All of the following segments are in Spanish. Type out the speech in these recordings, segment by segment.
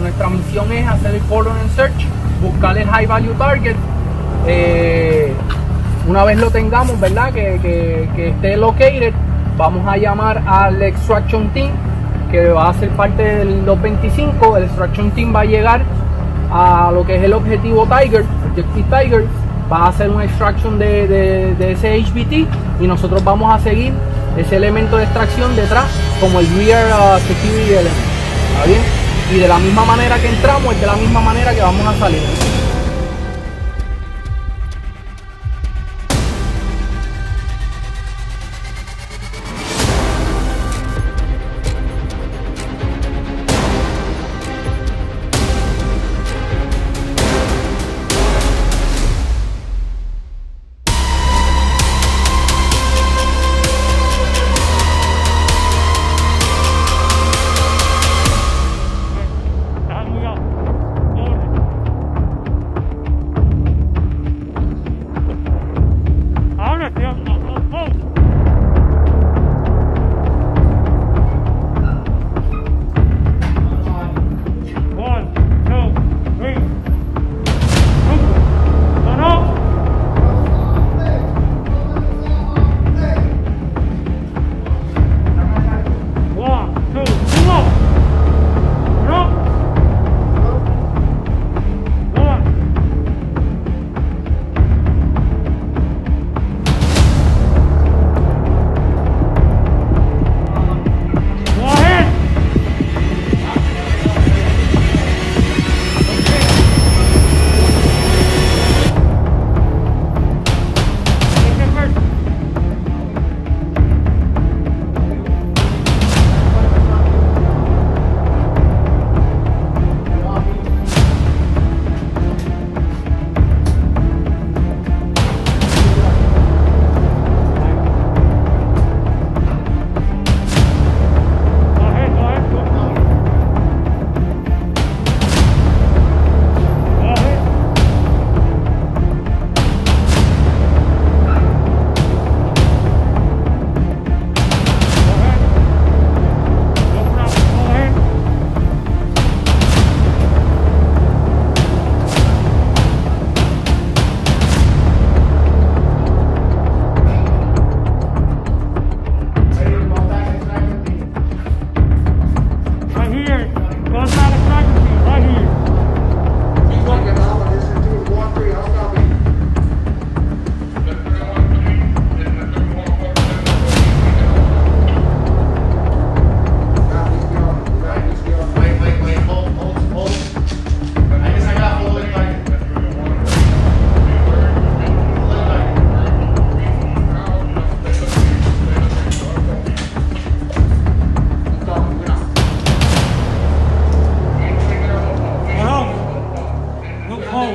Nuestra misión es hacer el coordinate search, buscar el high value target. Una vez lo tengamos, ¿verdad? Que esté located, vamos a llamar al extraction team, que va a ser parte del 225. El extraction team va a llegar a lo que es el objetivo Tiger, Objective Tiger, va a hacer una extraction de ese HBT, y nosotros vamos a seguir ese elemento de extracción detrás como el rear security element. ¿Está bien? Y de la misma manera que entramos es de la misma manera que vamos a salir.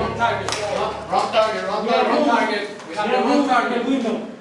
Wrong target. We have the wrong target window.